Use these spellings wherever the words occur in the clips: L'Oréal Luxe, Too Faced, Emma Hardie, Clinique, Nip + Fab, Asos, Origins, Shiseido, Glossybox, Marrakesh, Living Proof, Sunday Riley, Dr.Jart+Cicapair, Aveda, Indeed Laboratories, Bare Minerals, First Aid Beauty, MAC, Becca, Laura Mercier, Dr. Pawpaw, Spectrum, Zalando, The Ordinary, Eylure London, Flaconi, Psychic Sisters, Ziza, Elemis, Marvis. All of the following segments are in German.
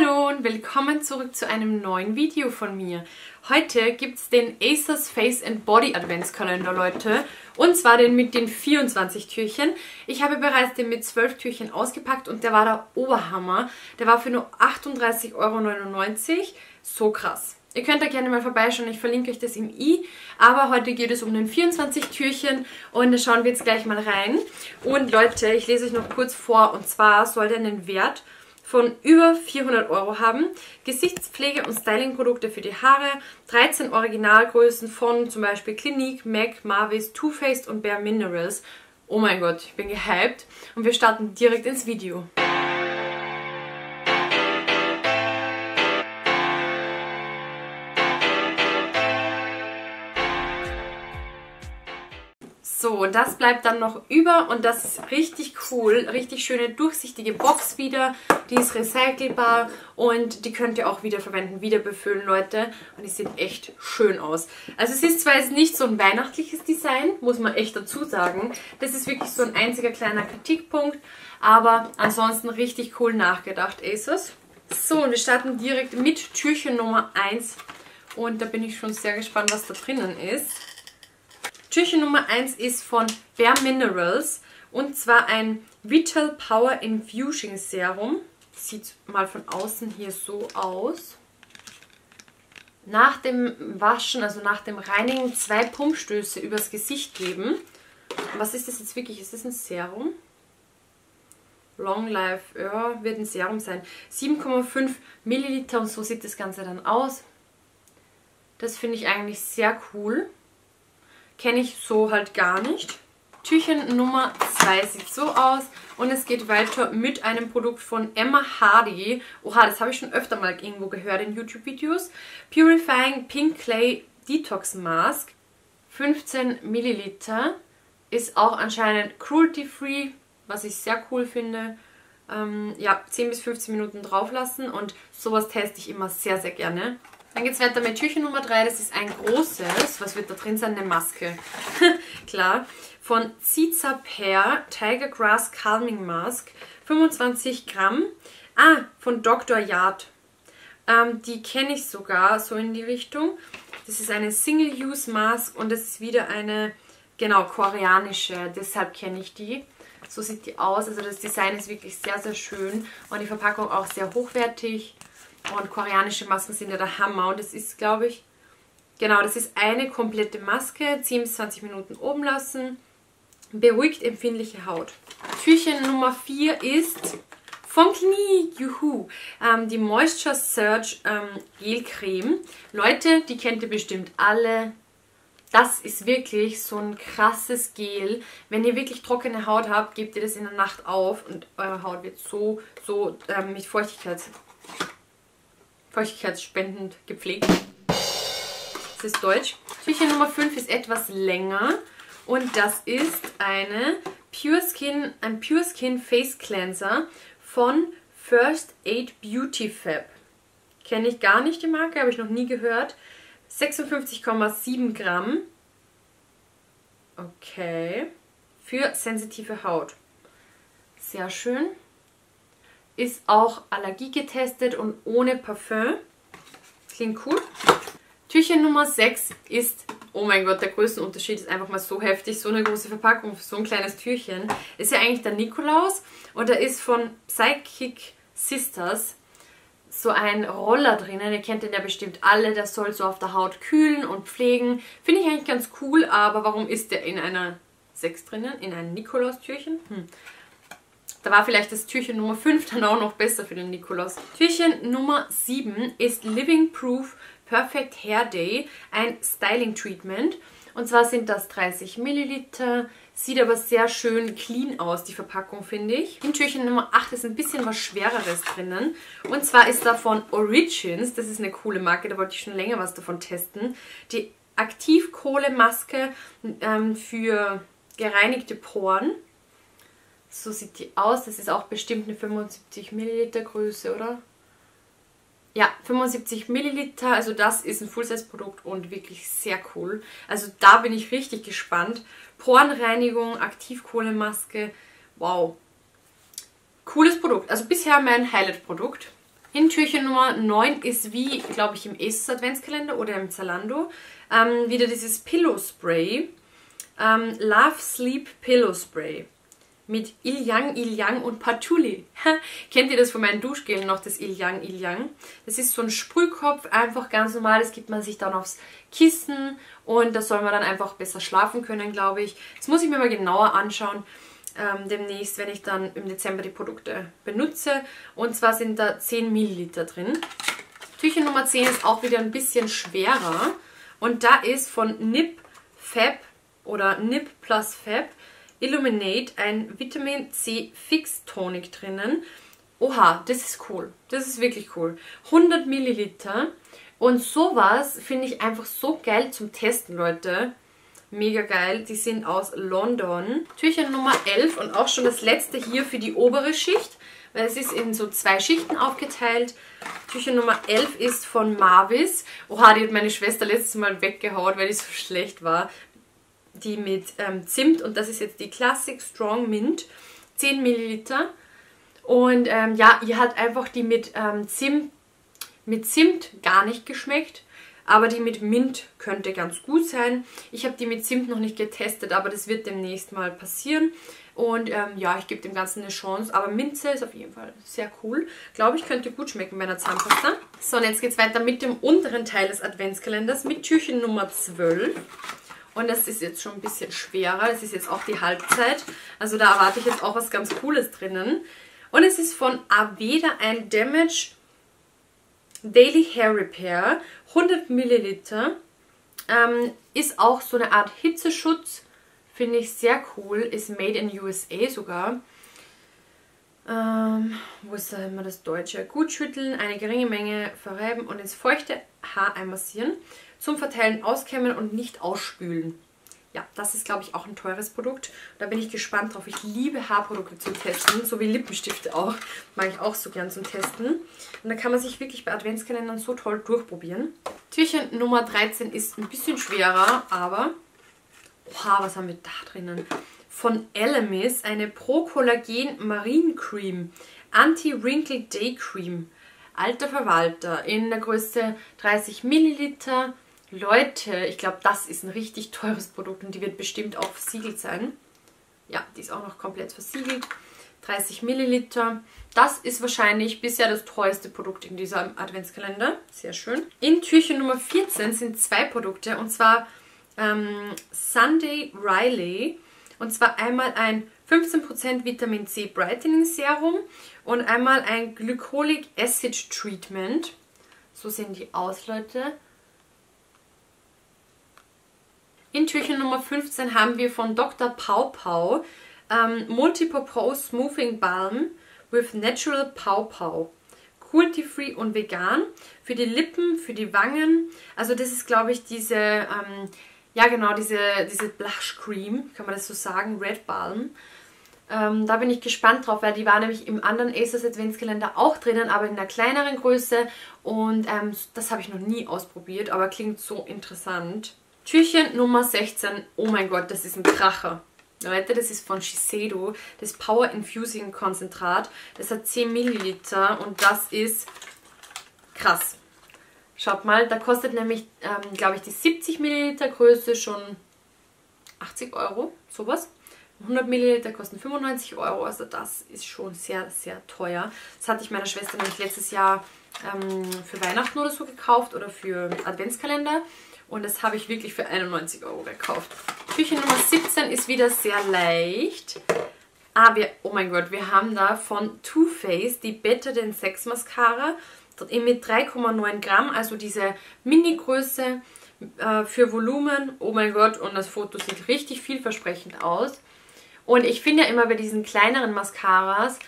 Hallo und willkommen zurück zu einem neuen Video von mir. Heute gibt es den Asos Face & Body Adventskalender, Leute. Und zwar den mit den 24 Türchen. Ich habe bereits den mit 12 Türchen ausgepackt und der war der Oberhammer. Der war für nur 38,99 €. So krass. Ihr könnt da gerne mal vorbeischauen, ich verlinke euch das im i. Aber heute geht es um den 24 Türchen und da schauen wir jetzt gleich mal rein. Und Leute, ich lese euch noch kurz vor, und zwar soll der einen Wert von über 400 € haben. Gesichtspflege- und Stylingprodukte für die Haare, 13 Originalgrößen von zum Beispiel Clinique, MAC, Marvis, Too Faced und Bare Minerals. Oh mein Gott, ich bin gehypt und wir starten direkt ins Video. So, und das bleibt dann noch über und das ist richtig cool, richtig schöne durchsichtige Box wieder, die ist recycelbar und die könnt ihr auch wieder verwenden, wieder befüllen, Leute, und die sieht echt schön aus. Also es ist zwar jetzt nicht so ein weihnachtliches Design, muss man echt dazu sagen, das ist wirklich so ein einziger kleiner Kritikpunkt, aber ansonsten richtig cool nachgedacht, Asos. So, und wir starten direkt mit Türchen Nummer 1 und da bin ich schon sehr gespannt, was da drinnen ist. Türchen Nummer 1 ist von Bare Minerals und zwar ein Vital Power Infusing Serum. Sieht mal von außen hier so aus. Nach dem Waschen, also nach dem Reinigen, 2 Pumpstöße übers Gesicht geben. Was ist das jetzt wirklich? Ist das ein Serum? Long Life, ja, wird ein Serum sein. 7,5 Milliliter und so sieht das Ganze dann aus. Das finde ich eigentlich sehr cool. Kenne ich so halt gar nicht. Türchen Nummer 2 sieht so aus. Und es geht weiter mit einem Produkt von Emma Hardie. Oha, das habe ich schon öfter mal irgendwo gehört in YouTube-Videos. Purifying Pink Clay Detox Mask. 15 Milliliter. Ist auch anscheinend cruelty-free, was ich sehr cool finde. Ja, 10 bis 15 Minuten drauf lassen. Und sowas teste ich immer sehr, sehr gerne. Dann geht es weiter mit Türchen Nummer 3, das ist ein großes, was wird da drin sein? Eine Maske, klar, von Ziza Pear Tiger Grass Calming Mask, 25 Gramm, von Dr. Jart+. Die kenne ich sogar, so in die Richtung. Das ist eine Single-Use Mask und das ist wieder eine, genau, koreanische, deshalb kenne ich die. So sieht die aus, also das Design ist wirklich sehr, sehr schön und die Verpackung auch sehr hochwertig. Und koreanische Masken sind ja der Hammer. Und das ist, glaube ich, genau, das ist eine komplette Maske. 10 bis 20 Minuten oben lassen. Beruhigt empfindliche Haut. Türchen Nummer 4 ist von Clinique, juhu, die Moisture Surge Gelcreme. Leute, die kennt ihr bestimmt alle. Das ist wirklich so ein krasses Gel. Wenn ihr wirklich trockene Haut habt, gebt ihr das in der Nacht auf. Und eure Haut wird so mit Feuchtigkeitsspendend gepflegt. Das ist deutsch. Türchen Nummer 5 ist etwas länger und das ist eine Pure Skin Face Cleanser von First Aid Beauty Fab. Kenne ich gar nicht die Marke, habe ich noch nie gehört. 56,7 Gramm. Okay. Für sensitive Haut. Sehr schön. Ist auch allergiegetestet und ohne Parfüm. Klingt cool. Türchen Nummer 6 ist, oh mein Gott, der Größenunterschied ist einfach mal so heftig. So eine große Verpackung für so ein kleines Türchen. Ist ja eigentlich der Nikolaus. Und da ist von Psychic Sisters so ein Roller drinnen. Ihr kennt den ja bestimmt alle. Der soll so auf der Haut kühlen und pflegen. Finde ich eigentlich ganz cool, aber warum ist der in einer 6 drinnen? In einem Nikolaustürchen? Da war vielleicht das Türchen Nummer 5 dann auch noch besser für den Nikolaus. Türchen Nummer 7 ist Living Proof Perfect Hair Day, ein Styling Treatment. Und zwar sind das 30 Milliliter, sieht aber sehr schön clean aus, die Verpackung, finde ich. In Türchen Nummer 8 ist ein bisschen was Schwereres drinnen. Und zwar ist da von Origins, das ist eine coole Marke, da wollte ich schon länger was davon testen. Die Aktivkohlemaske für gereinigte Poren. So sieht die aus. Das ist auch bestimmt eine 75 Milliliter Größe, oder? Ja, 75 Milliliter. Also das ist ein Full-Size-Produkt und wirklich sehr cool. Also da bin ich richtig gespannt. Porenreinigung, Aktivkohlemaske. Wow. Cooles Produkt. Also bisher mein Highlight-Produkt. Tüchchen Nummer 9 ist wie, glaube ich, im Asos Adventskalender oder im Zalando. Wieder dieses Pillow Spray. Love Sleep Pillow Spray. Mit Ilyang, Ilyang und Patchouli. Kennt ihr das von meinen Duschgelen noch, das Ilyang, Ilyang? Das ist so ein Sprühkopf, einfach ganz normal. Das gibt man sich dann aufs Kissen und da soll man dann einfach besser schlafen können, glaube ich. Das muss ich mir mal genauer anschauen, demnächst, wenn ich dann im Dezember die Produkte benutze. Und zwar sind da 10 Milliliter drin. Tüchchen Nummer 10 ist auch wieder ein bisschen schwerer. Und da ist von Nip Fab oder Nip + Fab Illuminate ein Vitamin C Fix Tonic drinnen. Oha, das ist cool. Das ist wirklich cool. 100 Milliliter. Und sowas finde ich einfach so geil zum Testen, Leute. Mega geil. Die sind aus London. Türchen Nummer 11 und auch schon das letzte hier für die obere Schicht, weil es ist in so 2 Schichten aufgeteilt. Türchen Nummer 11 ist von Marvis. Oha, die hat meine Schwester letztes Mal weggehaut, weil die so schlecht war. Die mit Zimt und das ist jetzt die Classic Strong Mint, 10 Milliliter. Und ja, ihr hat einfach die mit Zimt gar nicht geschmeckt, aber die mit Mint könnte ganz gut sein. Ich habe die mit Zimt noch nicht getestet, aber das wird demnächst mal passieren. Und ja, ich gebe dem Ganzen eine Chance, aber Minze ist auf jeden Fall sehr cool. Glaube ich, könnte gut schmecken bei einer Zahnpasta. So, und jetzt geht es weiter mit dem unteren Teil des Adventskalenders, mit Türchen Nummer 12. Und das ist jetzt schon ein bisschen schwerer. Das ist jetzt auch die Halbzeit. Also da erwarte ich jetzt auch was ganz Cooles drinnen. Und es ist von Aveda ein Damage Daily Hair Repair. 100 Milliliter. Ist auch so eine Art Hitzeschutz. Finde ich sehr cool. Ist made in USA sogar. Wo ist da immer das Deutsche? Gut schütteln, eine geringe Menge verreiben und ins feuchte Haar einmassieren. Zum Verteilen auskämmen und nicht ausspülen. Ja, das ist, glaube ich, auch ein teures Produkt. Da bin ich gespannt drauf. Ich liebe Haarprodukte zum Testen, so wie Lippenstifte auch. Mag ich auch so gern zum Testen. Und da kann man sich wirklich bei Adventskalendern so toll durchprobieren. Türchen Nummer 13 ist ein bisschen schwerer, aber... Oha, was haben wir da drinnen? Von Elemis eine Pro-Kollagen Marine Cream. Anti-Wrinkle Day Cream. Alter Verwalter in der Größe 30 Milliliter. Leute, ich glaube, das ist ein richtig teures Produkt und die wird bestimmt auch versiegelt sein. Ja, die ist auch noch komplett versiegelt. 30 Milliliter. Das ist wahrscheinlich bisher das teuerste Produkt in diesem Adventskalender. Sehr schön. In Türchen Nummer 14 sind 2 Produkte und zwar Sunday Riley. Und zwar einmal ein 15% Vitamin C Brightening Serum und einmal ein Glycolic Acid Treatment. So sehen die aus, Leute. In Türchen Nummer 15 haben wir von Dr. Pawpaw Multipurpose Smoothing Balm with Natural Pawpaw. Cruelty-free und vegan. Für die Lippen, für die Wangen. Also das ist, glaube ich, diese, ja genau, diese Blush Cream, kann man das so sagen, Red Balm. Da bin ich gespannt drauf, weil die war nämlich im anderen Asos Adventskalender auch drinnen, aber in einer kleineren Größe. Und das habe ich noch nie ausprobiert, aber klingt so interessant. Türchen Nummer 16, oh mein Gott, das ist ein Kracher. Leute, das ist von Shiseido, das Power Infusing Konzentrat. Das hat 10 Milliliter und das ist krass. Schaut mal, da kostet nämlich, glaube ich, die 70 Milliliter Größe schon 80 Euro, sowas. 100 Milliliter kosten 95 Euro, also das ist schon sehr, sehr teuer. Das hatte ich meiner Schwester nämlich letztes Jahr für Weihnachten oder so gekauft oder für Adventskalender. Und das habe ich wirklich für 91 Euro gekauft. Türchen Nummer 17 ist wieder sehr leicht. Oh mein Gott, wir haben da von Too Faced die Better Than Sex Mascara mit 3,9 Gramm, also diese Mini-Größe für Volumen. Oh mein Gott, und das Foto sieht richtig vielversprechend aus. Und ich finde ja immer bei diesen kleineren Mascaras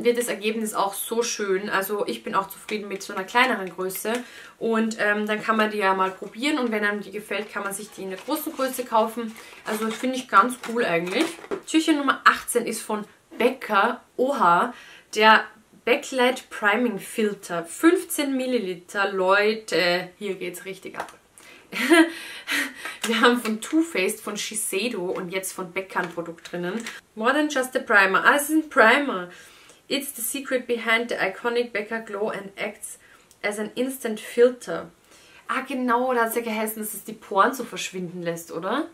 wird das Ergebnis auch so schön. Also ich bin auch zufrieden mit so einer kleineren Größe. Und dann kann man die ja mal probieren und wenn einem die gefällt, kann man sich die in der großen Größe kaufen. Also das finde ich ganz cool eigentlich. Türchen Nummer 18 ist von Becca. Oha, der Backlight Priming Filter. 15 Milliliter. Leute, hier geht's richtig ab. Wir haben von Too Faced, von Shiseido und jetzt von Becca ein Produkt drinnen. More than just a primer. Ah, es ist ein Primer. It's the secret behind the iconic Becca glow and acts as an instant filter. Ah genau, da hat es ja geheißen, dass es die Poren so verschwinden lässt, oder?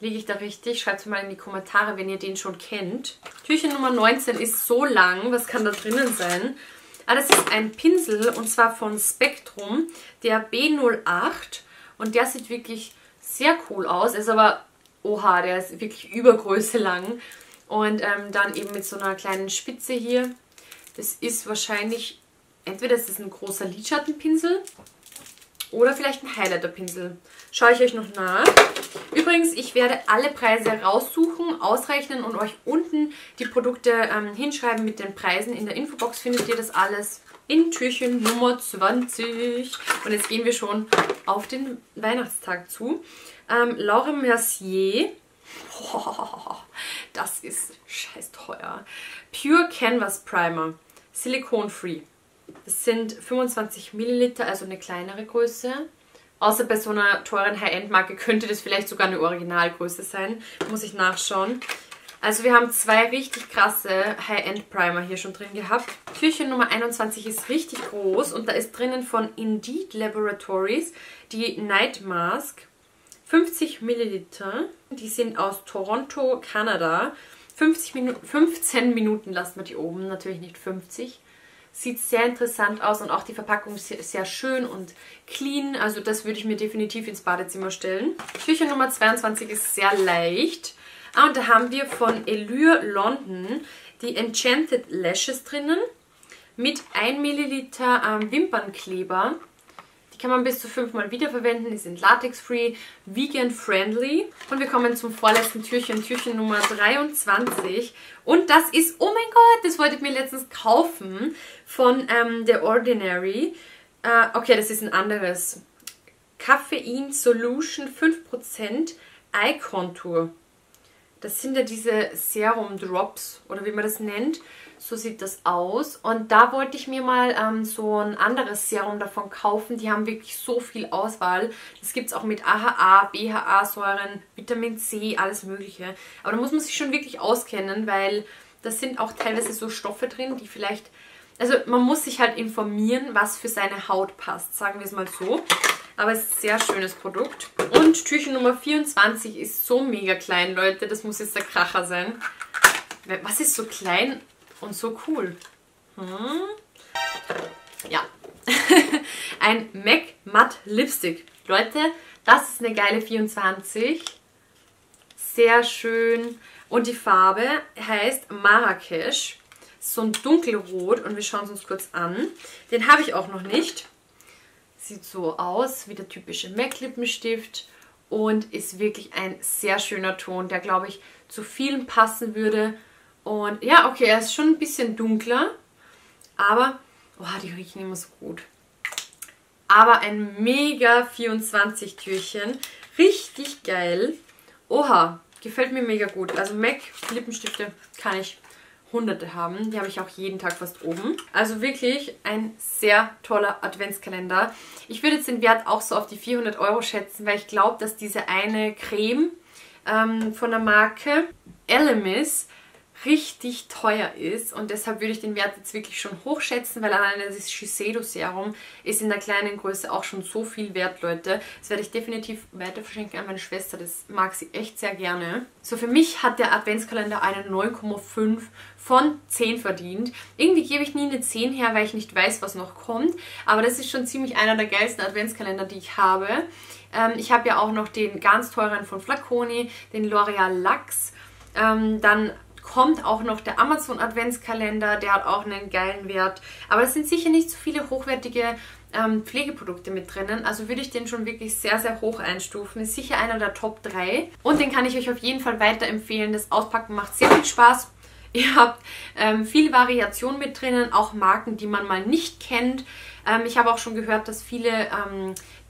Liege ich da richtig? Schreibt es mal in die Kommentare, wenn ihr den schon kennt. Türchen Nummer 19 ist so lang. Was kann da drinnen sein? Ah, das ist ein Pinsel und zwar von Spectrum, der B08. Und der sieht wirklich sehr cool aus. Ist aber, oha, der ist wirklich Übergröße lang. Und dann eben mit so einer kleinen Spitze hier. Das ist wahrscheinlich, entweder ist das ein großer Lidschattenpinsel oder vielleicht ein Highlighterpinsel. Schaue ich euch noch nach. Übrigens, ich werde alle Preise raussuchen, ausrechnen und euch unten die Produkte hinschreiben mit den Preisen. In der Infobox findet ihr das alles in Türchen Nummer 20. Und jetzt gehen wir schon auf den Weihnachtstag zu. Laura Mercier. Boah, das ist scheiß teuer. Pure Canvas Primer. Silikon-free. Das sind 25 Milliliter, also eine kleinere Größe. Außer bei so einer teuren High-End-Marke könnte das vielleicht sogar eine Originalgröße sein. Muss ich nachschauen. Also wir haben zwei richtig krasse High-End-Primer hier schon drin gehabt. Türchen Nummer 21 ist richtig groß und da ist drinnen von Indeed Laboratories die Night Mask. 50 Milliliter. Die sind aus Toronto, Kanada. 15 Minuten lassen wir die oben, natürlich nicht 50. Sieht sehr interessant aus und auch die Verpackung ist sehr, sehr schön und clean. Also das würde ich mir definitiv ins Badezimmer stellen. Türchen Nummer 22 ist sehr leicht. Ah, und da haben wir von Eylure London die Enchanted Lashes drinnen mit 1 Milliliter Wimpernkleber. Die kann man bis zu 5-mal wiederverwenden. Die sind latex-free, vegan-friendly. Und wir kommen zum vorletzten Türchen, Türchen Nummer 23. Und das ist, oh mein Gott, das wollte ich mir letztens kaufen von The Ordinary. Okay, das ist ein anderes. Caffeine Solution 5% Eye Contour. Das sind ja diese Serum Drops oder wie man das nennt. So sieht das aus. Und da wollte ich mir mal so ein anderes Serum davon kaufen. Die haben wirklich so viel Auswahl. Das gibt es auch mit AHA, BHA-Säuren, Vitamin C, alles mögliche. Aber da muss man sich schon wirklich auskennen, weil das sind auch teilweise so Stoffe drin, die vielleicht... Also man muss sich halt informieren, was für seine Haut passt, sagen wir es mal so. Aber es ist ein sehr schönes Produkt. Und Türchen Nummer 24 ist so mega klein, Leute. Das muss jetzt der Kracher sein. Was ist so klein und so cool? Ja. Ein MAC Matt Lipstick. Leute, das ist eine geile 24. Sehr schön. Und die Farbe heißt Marrakesch. So ein dunkelrot. Und wir schauen es uns kurz an. Den habe ich auch noch nicht. Sieht so aus wie der typische MAC-Lippenstift und ist wirklich ein sehr schöner Ton, der, glaube ich, zu vielen passen würde. Und ja, okay, er ist schon ein bisschen dunkler, aber, oh, die riechen immer so gut. Aber ein mega 24-Türchen, richtig geil. Oha, gefällt mir mega gut. Also MAC-Lippenstifte kann ich Hunderte haben. Die habe ich auch jeden Tag fast oben. Also wirklich ein sehr toller Adventskalender. Ich würde jetzt den Wert auch so auf die 400 Euro schätzen, weil ich glaube, dass diese eine Creme von der Marke Elemis richtig teuer ist. Und deshalb würde ich den Wert jetzt wirklich schon hoch schätzen, weil alleine das Shiseido Serum ist in der kleinen Größe auch schon so viel wert, Leute. Das werde ich definitiv weiter verschenken an meine Schwester. Das mag sie echt sehr gerne. So, für mich hat der Adventskalender eine 9,5 von 10 verdient. Irgendwie gebe ich nie eine 10 her, weil ich nicht weiß, was noch kommt. Aber das ist schon ziemlich einer der geilsten Adventskalender, die ich habe. Ich habe ja auch noch den ganz teuren von Flaconi, den L'Oréal Luxe. Dann kommt auch noch der Amazon Adventskalender, der hat auch einen geilen Wert. Aber es sind sicher nicht so viele hochwertige Pflegeprodukte mit drinnen. Also würde ich den schon wirklich sehr, sehr hoch einstufen. Ist sicher einer der Top 3. Und den kann ich euch auf jeden Fall weiterempfehlen. Das Auspacken macht sehr viel Spaß. Ihr habt viel Variation mit drinnen, auch Marken, die man mal nicht kennt. Ich habe auch schon gehört, dass viele,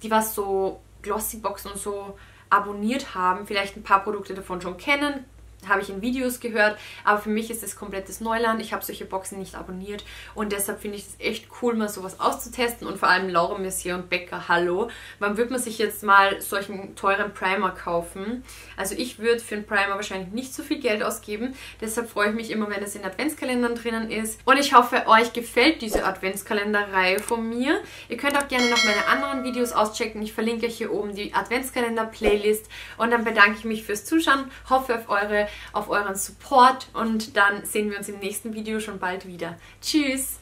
die was so Glossyboxen und so abonniert haben, vielleicht ein paar Produkte davon schon kennen. habe ich in Videos gehört, aber für mich ist das komplettes Neuland. Ich habe solche Boxen nicht abonniert und deshalb finde ich es echt cool, mal sowas auszutesten und vor allem Laura Mercier und Becca, hallo. Wann wird man sich jetzt mal solchen teuren Primer kaufen? Also ich würde für einen Primer wahrscheinlich nicht so viel Geld ausgeben, deshalb freue ich mich immer, wenn es in Adventskalendern drinnen ist und ich hoffe, euch gefällt diese Adventskalenderreihe von mir. Ihr könnt auch gerne noch meine anderen Videos auschecken. Ich verlinke euch hier oben die Adventskalender-Playlist und dann bedanke ich mich fürs Zuschauen, hoffe auf euren Support und dann sehen wir uns im nächsten Video schon bald wieder. Tschüss!